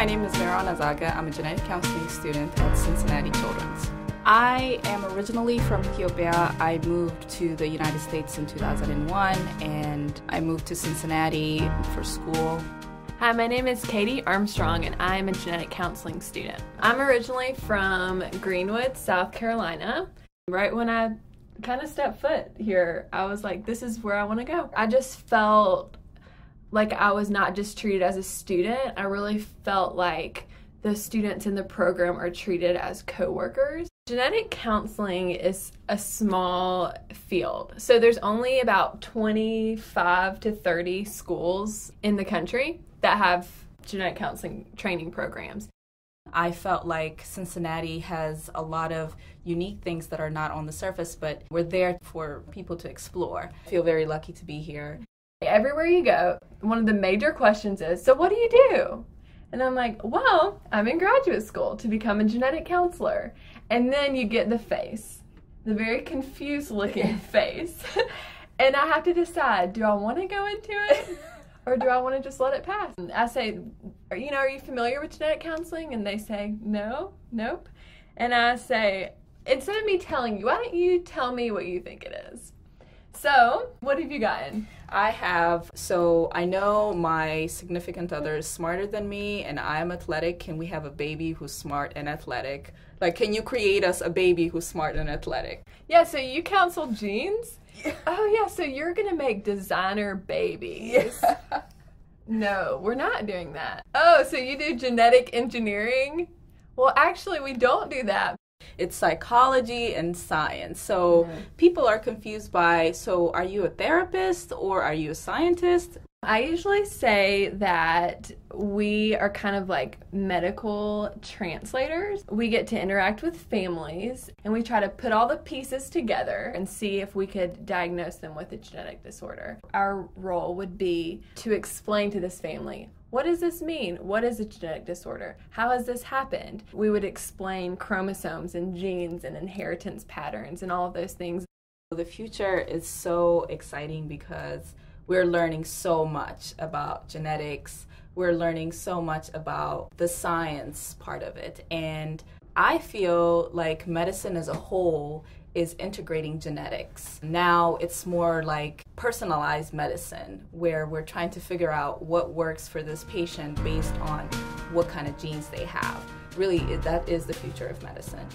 my name is Meron Azage. I'm a genetic counseling student at Cincinnati Children's. I am originally from Ethiopia. I moved to the United States in 2001 and I moved to Cincinnati for school. Hi, my name is Katie Armstrong and I'm a genetic counseling student. I'm originally from Greenwood, South Carolina. Right when I kind of stepped foot here, I was like, this is where I want to go. I just felt like I was not just treated as a student. I really felt like the students in the program are treated as co-workers. Genetic counseling is a small field, so there's only about 25 to 30 schools in the country that have genetic counseling training programs. I felt like Cincinnati has a lot of unique things that are not on the surface, but we're there for people to explore. I feel very lucky to be here. Everywhere you go, one of the major questions is, so what do you do? And I'm like, well, I'm in graduate school to become a genetic counselor. And then you get the face, the very confused looking face. And I have to decide, do I want to go into it or do I want to just let it pass? And I say, are you familiar with genetic counseling? And they say, no, nope. And I say, instead of me telling you, why don't you tell me what you think it is? So, what have you gotten? I know my significant other is smarter than me and I'm athletic. Can we have a baby who's smart and athletic? Like, can you create us a baby who's smart and athletic? Yeah, so you counsel genes? Yeah. Oh yeah, so you're gonna make designer babies. Yeah. No, we're not doing that. Oh, so you do genetic engineering? Well, actually, we don't do that. It's psychology and science. So people are confused by, so are you a therapist or are you a scientist? I usually say that we are kind of like medical translators. We get to interact with families and we try to put all the pieces together and see if we could diagnose them with a genetic disorder. Our role would be to explain to this family, what does this mean? What is a genetic disorder? How has this happened? We would explain chromosomes and genes and inheritance patterns and all of those things. The future is so exciting because we're learning so much about genetics. We're learning so much about the science part of it. And I feel like medicine as a whole is integrating genetics. Now it's more like personalized medicine, where we're trying to figure out what works for this patient based on what kind of genes they have. Really, that is the future of medicine.